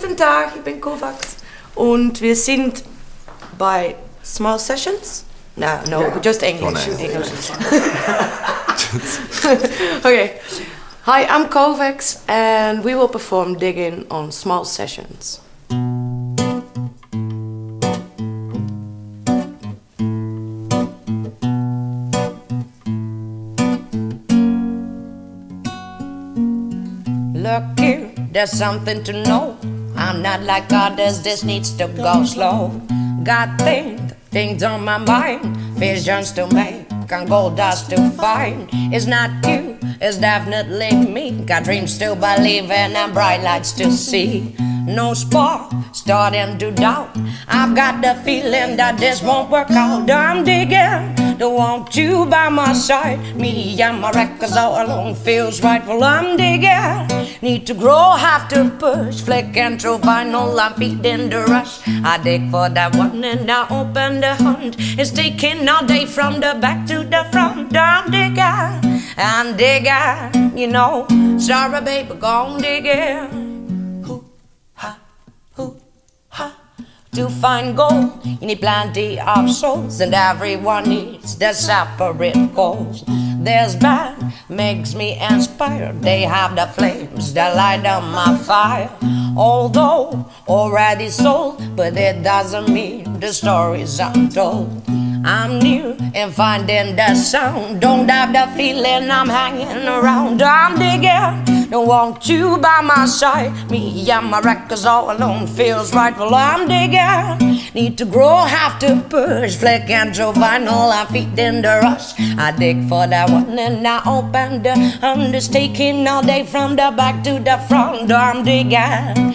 Guten Tag, ich bin Kovacs und wir sind bei Small Sessions. No, yeah. Just English. English. Okay. Hi, I'm Kovacs and we will perform Diggin' on Small Sessions. Look here, there's something to know. I'm not like others, this needs to go slow. Got things on my mind, visions to make and gold dust to find. It's not you, it's definitely me. Got dreams to believe in and bright lights to see. No spark, starting to doubt. I've got the feeling that this won't work out. I'm digging, don't want you by my side. Me and my records all alone feels right. Well, I'm digging, need to grow, have to push. Flicking through vinyl, I'm feeding the rush. I dig for that one and I open the hunt. It's taking all day from the back to the front. I'm digging, you know. Sorry, baby, gone digging. To find gold, you need plenty of souls, and everyone needs their separate goals. This band makes me inspired. They have the flames that light up my fire. Although already sold, but it doesn't mean the stories I'm told. I'm new and finding the sound. Don't have the feeling I'm hanging around. I'm digging. Don't want you by my side. Me and my records all alone feels right. Well, I'm digging. Need to grow, have to push. Flick and through vinyl, I'm feeding the rush. I dig for that one and I open the undertaking all day from the back to the front. I'm digging,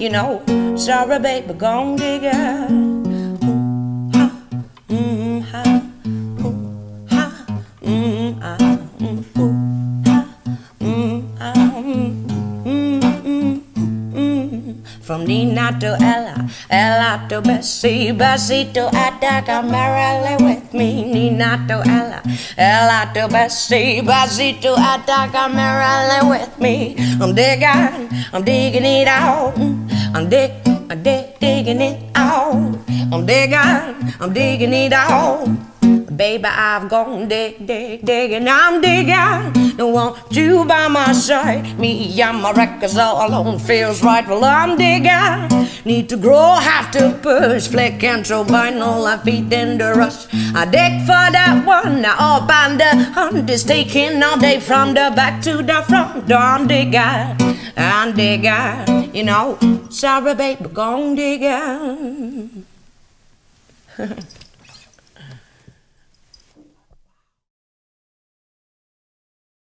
you know. Sorry, baby, gone digging. From Nina to Ella, Ella to Bessie, Bessie to Ella, to Marilyn with me. Nina to Ella, Ella to Bessie, Bessie to Ella, Marilyn with me. I'm digging it out. I'm digging it out. I'm digging it out. Baby, I've gone digging, I'm digging. Don't want you by my side. Me and my records all alone feels right. Well, I'm digging. Need to grow, have to push. Flick and throw vinyl, I'm feeding the rush. I dig for that one. I open the hunt. It's taking all day from the back to the front. I'm digging, you know. Sorry, baby, gone digging.